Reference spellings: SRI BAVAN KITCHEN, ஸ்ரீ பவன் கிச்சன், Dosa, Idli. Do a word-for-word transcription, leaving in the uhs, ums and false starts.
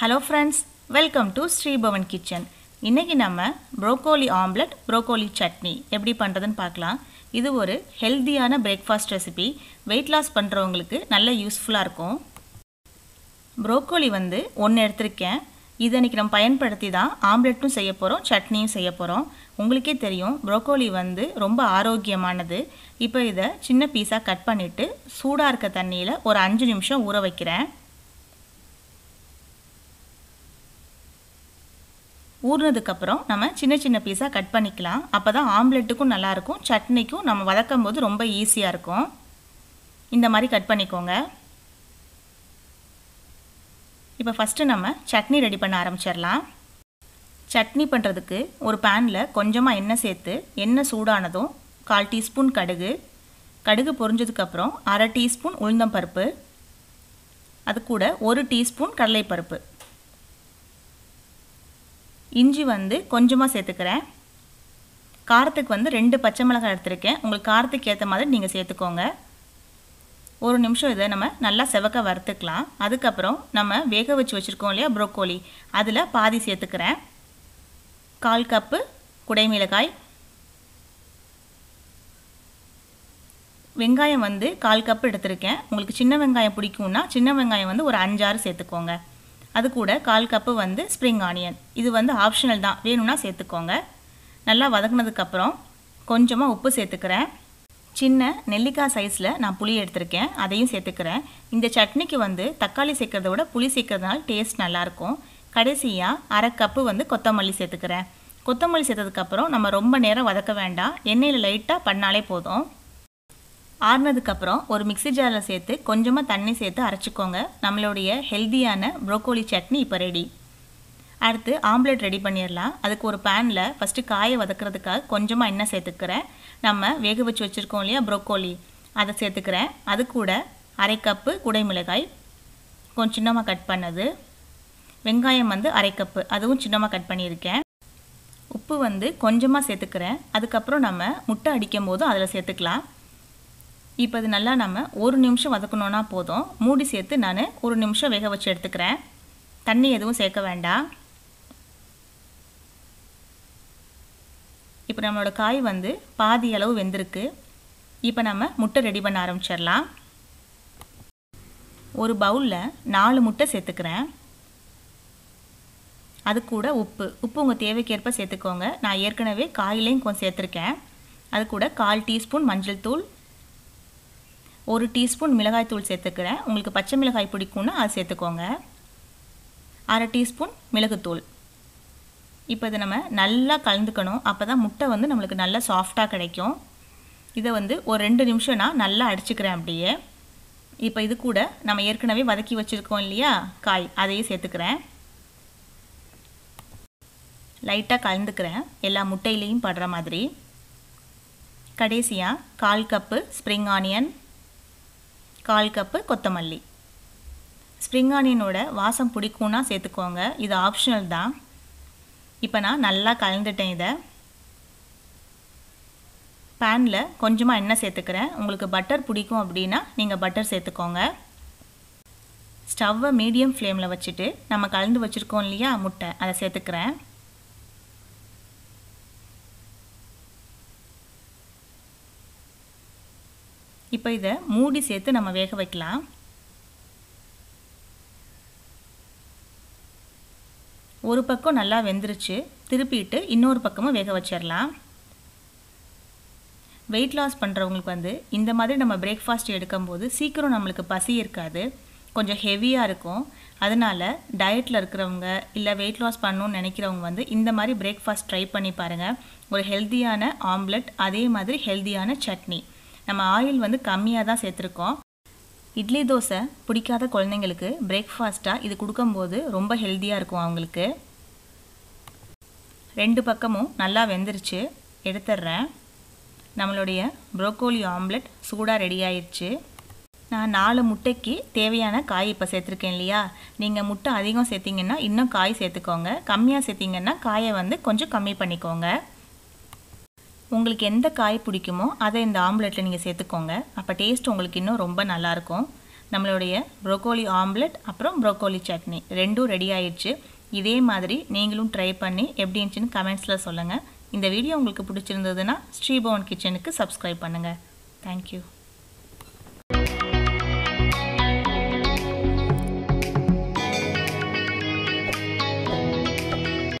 Hello friends welcome to Shri Bhavan kitchen इनकी नाम broccoli omelette broccoli chutney एप्पड़ी पண்றதுன்னு பார்க்கலாம் இது ஒரு ஹெல்தியான பிரேக்ஃபாஸ்ட் ரெசிபி weight loss பண்றவங்களுக்கு நல்ல யூஸ்ஃபுல்லா இருக்கும் ब्रोकोली வந்து ஒன்னு எடுத்துர்க்கேன் இத இன்னைக்கு நம்ம பயன்படுத்தி தான் ஆம்லெட்டும் செய்ய போறோம் சட்னியும் செய்ய போறோம் உங்களுக்கே தெரியும் ब्रोकोली வந்து ரொம்ப ஆரோக்கியமானது இப்போ இத சின்ன பீஸா கட் பண்ணிட்டு சூடா இருக்க தண்ணியில ஒரு ஐந்து நிமிஷம் ஊற வைக்கிறேன் ஊர்னதுக்கப்புறம் நம்ம சின்ன சின்ன பீஸா கட் பண்ணிக்கலாம் அப்பதான் ஆம்லெட்டுக்கும் நல்லா இருக்கும் சட்னிக்கும் நம்ம வதக்கும்போது ரொம்ப ஈஸியா இருக்கும் இந்த மாதிரி கட் பண்ணிக்கோங்க இப்போ ஃபர்ஸ்ட் நம்ம சட்னி ரெடி பண்ண ஆரம்பிச்சிரலாம் சட்னி பண்றதுக்கு ஒரு panல கொஞ்சமா எண்ணெய் சேர்த்து எண்ணெய் சூடானதும் கால் டீஸ்பூன் கடுகு கடுகு பொரிஞ்சதுக்கு அப்புறம் அரை டீஸ்பூன் உளுந்தம் பருப்பு அது கூட ஒரு டீஸ்பூன் கடலை பருப்பு इंजी वंदु कोंजमा सेत्तुक्करेन कारत्तुक्कु वंदु रेंडु पच्चै मिलगाय एडुत्तुरुक्केन उंगलुक्कु कारत्तुक्कु एत्त मादिरि नींगा सेत्तुक्कोंगा ओरु निमिषम इद नम्म नल्ला सेवक्क वरुत्तुक्कलाम अदुक्कु अप्पुरम नम्म वेग वच्चु वच्चिरुक्कोम इल्लैया ब्रोकोली अदुल पादी सेत्तुक्करेन काल कप कुडै मिलगाय वेंगायम वंदु काल कप एडुत्तुरुक्केन उंगलुक्कु चिन्न वेंगायम पिडिक्कुम्ना चिन्न वेंगायम वंदु ओरु ஐந்து ஆறு सेत्तुक्कोंगा அது கூட கால் கப் வந்து ஸ்ப்ரிங் ஆனியன் இது வந்து ஆப்ஷனல் தான் வேணும்னா சேர்த்துக்கோங்க நல்லா வதக்குனதுக்கு அப்புறம் கொஞ்சமா உப்பு சேர்த்துக்கறேன் சின்ன நெல்லிக்காய் சைஸ்ல நான் புளி எடுத்துர்க்கேன் அதையும் சேர்த்துக்கறேன் இந்த சட்னிக்கு வந்து தக்காளி சேர்க்கறத விட புளி சேர்க்கறதால டேஸ்ட் நல்லா இருக்கும் கடைசியா அரை கப் வந்து கொத்தமல்லி சேர்த்துக்கறேன் கொத்தமல்லி சேர்த்ததுக்கு அப்புறம் நம்ம ரொம்ப நேரம் வதக்க வேண்டாம் எண்ணெயில லைட்டா பண்ணாலே போதும் ஆறுனதுக்கு அப்புறம் ஒரு மிக்ஸி ஜார்ல சேர்த்து கொஞ்சமா தண்ணி சேர்த்து அரைச்சுக்கோங்க நம்மளுடைய ஹெல்தியான ப்ரோக்கோலி சட்னி இப்ப ரெடி அடுத்து ஆம்லெட் ரெடி பண்ணிரலாம் அதுக்கு ஒரு panல ஃபர்ஸ்ட் காயை வதக்கிறதுக்காக கொஞ்சமா எண்ணெய் சேர்த்துக்கறேன் நம்ம வேக வச்சு வச்சிருக்கோம் இல்லையா ப்ரோக்கோலி அத சேர்த்துக்கறேன் அது கூட அரை கப் குடை மிளகாய் கொஞ்சம் சின்னமா கட் பண்ணது வெங்காயம் வந்து அரை கப் அதுவும் சின்னமா கட் பண்ணியிருக்கேன் உப்பு வந்து கொஞ்சமா சேர்த்துக்கறேன் அதுக்கு அப்புறம் நம்ம முட்டை அடிக்கும்போது அதல சேர்த்துக்கலாம் இப்போ இது நல்லா நாம ஒரு நிமிஷம் வதக்கணும்னா போதும் மூடி சேர்த்து நான் ஒரு நிமிஷம் வேக வச்சு எடுத்துக்கறேன் தண்ணி எதுவும் சேர்க்க வேண்டாம் இப்போ நம்மளோட காய் வந்து பாதி அளவு வெந்திருக்கு இப்போ நாம முட்டை ரெடி பண்ண ஆரம்பிச்சிரலாம் ஒரு பவுல்ல நாலு முட்டை சேர்த்துக்கறேன் அது கூட உப்பு உப்பு உங்க தேவைக்கேற்ப சேர்த்துக்கோங்க நான் ஏற்கனவே காயிலையும் கொஞ்சம் சேர்த்திருக்கேன் அது கூட கால் டீஸ்பூன் மஞ்சள் தூள் ஒரு டீஸ்பூன் மிளகாய் தூள் சேர்த்துக்கறேன் உங்களுக்கு பச்சை மிளகாய் பிடிக்கும்னா அது சேர்த்துக்கோங்க அரை டீஸ்பூன் மிளகு தூள் இப்போ இத நம்ம நல்லா கலந்துக்கணும் அப்பதான் முட்டை வந்து நமக்கு நல்ல சாஃப்ட்டா கிடைக்கும் இத வந்து ஒரு இரண்டு நிமிஷம் நான் நல்லா அடிச்சுக்கறேன் அப்படியே இப்போ இது கூட நம்ம ஏற்கனவே வதக்கி வச்சிருக்கோம் இல்லையா காய் அதையே சேர்த்துக்கறேன் லைட்டா கலந்துக்கறேன் எல்லா முட்டையிலயும் படுற மாதிரி கடைசியா கால் கப் ஸ்ப்ரிங் ஆனியன் கால் கப் கொத்தமல்லி ஸ்ப்ரிங் ஆனியனோட வாசம் பிடிக்கும்னா சேர்த்துக்கோங்க இது ஆப்ஷனல் தான் இப்போ நான் நல்லா கலந்துட்டேன் இத panல கொஞ்சமா எண்ணெய் சேர்த்துக்கறேன் உங்களுக்கு பட்டர் பிடிக்கும் அப்படினா நீங்க பட்டர் சேர்த்துக்கோங்க ஸ்டவ்வை மீடியம் ஃப்ளேம்ல வச்சிட்டு நம்ம கலந்து வச்சிருக்கோம் இல்லையா முட்டை அத சேர்த்துக்கறேன் இப்போ இத மூடி சேர்த்து நம்ம வேக வைக்கலாம் ஒரு பக்கம் நல்லா வெந்திருச்சு திருப்பிட்டு இன்னொரு பக்கமும் வேக வச்சிரலாம் weight loss பண்றவங்களுக்கு வந்து இந்த மாதிரி நம்ம பிரேக்பாஸ்ட் எடுக்கும்போது சீக்கிரம் நமக்கு பசி இருக்காது கொஞ்சம் ஹெவியா இருக்கும் அதனால டயட்ல இருக்கறவங்க இல்ல weight loss பண்ணனும்னு நினைக்கிறவங்க வந்து இந்த மாதிரி பிரேக்பாஸ்ட் ட்ரை பண்ணி பாருங்க ஒரு ஹெல்தியான ஆம்லெட் அதே மாதிரி ஹெல்தியான சட்னி நம்ம ஆயில் வந்து கம்மியா தான் சேர்த்திருக்கோம் இட்லி தோசை பிடிக்காத குழந்தைகளுக்கு பிரேக்பாஸ்டா இது கொடுக்கும்போது ரொம்ப ஹெல்தியா இருக்கும் அவங்களுக்கு ரெண்டு பக்கமும் நல்லா வெந்திருச்சு எடுத்துறேன் நம்மளுடைய ப்ரோக்கோலி ஆம்லெட் சூடா ரெடி ஆயிருச்சு நான் நாலு முட்டைக்கு தேவையான காய் இப்ப சேர்த்திருக்கேன் இல்லையா நீங்க முட்டை அதிகம் சேர்த்தீங்கன்னா இன்னும் காய் சேர்த்துக்கோங்க கம்மியா சேர்த்தீங்கன்னா காயை வந்து கொஞ்சம் கம்மி பண்ணிக்கோங்க உங்களுக்கு எந்த காய் பிடிக்குமோ அதை இந்த ஆம்லெட்ல நீங்க சேர்த்துக்கோங்க அப்ப டேஸ்ட் உங்களுக்கு இன்னும் ரொம்ப நல்லா இருக்கும் நம்மளுடைய ப்ரோக்கோலி ஆம்லெட் அப்புறம் ப்ரோக்கோலி சட்னி ரெண்டும் ரெடி ஆயிடுச்சு. இதே மாதிரி நீங்களும் ட்ரை பண்ணி எப்படி இருந்துச்சுன்னு கமெண்ட்ஸில் சொல்லுங்கள். இந்த வீடியோ உங்களுக்கு பிடிச்சிருந்ததுன்னா ஸ்ரீ பவன் கிச்சனுக்கு சப்ஸ்கிரைப் பண்ணுங்கள். தேங்க்யூ.